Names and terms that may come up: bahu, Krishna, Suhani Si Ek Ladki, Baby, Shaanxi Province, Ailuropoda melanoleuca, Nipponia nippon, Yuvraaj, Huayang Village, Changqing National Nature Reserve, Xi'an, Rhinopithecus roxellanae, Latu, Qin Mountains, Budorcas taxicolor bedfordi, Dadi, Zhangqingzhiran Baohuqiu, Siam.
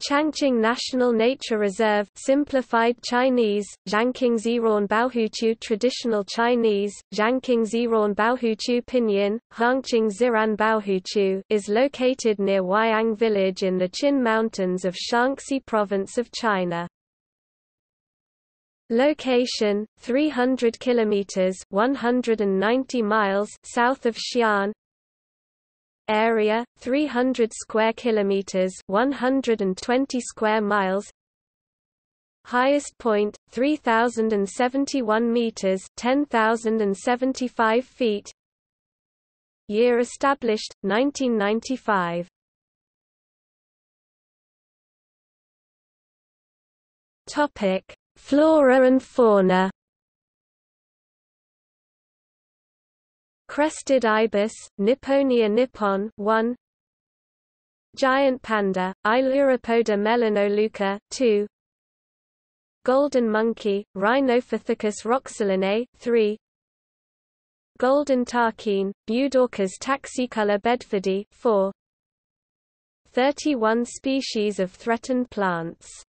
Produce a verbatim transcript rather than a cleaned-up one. Changqing National Nature Reserve, simplified Chinese, Zhangqingzhiran Baohuqiu, traditional Chinese, Zhangqingzhiran Baohuqiu, pinyin, Hangqingzhiran Baohuqiu, is located near Huayang Village in the Qin Mountains of Shaanxi Province of China. Location: three hundred kilometers (one hundred ninety miles) south of Xi'an. Area: three hundred square kilometers (one hundred twenty square miles). Highest point: three thousand seventy-one meters (ten thousand seventy-five feet). Year established: nineteen ninety-five. Topic: Flora and fauna. Crested ibis, Nipponia nippon one. Giant panda, Ailuropoda melanoleuca two. Golden monkey, Rhinopithecus roxellanae three. Golden tarquin, Budorcas taxicolor bedfordi four. thirty-one species of threatened plants.